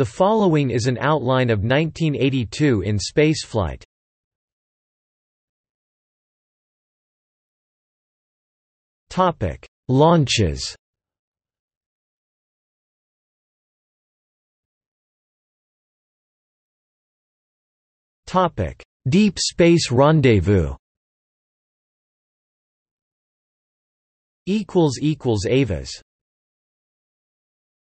The following is an outline of 1982 in spaceflight. Topic: Launches. Topic: Deep Space Rendezvous. Equals equals Avas.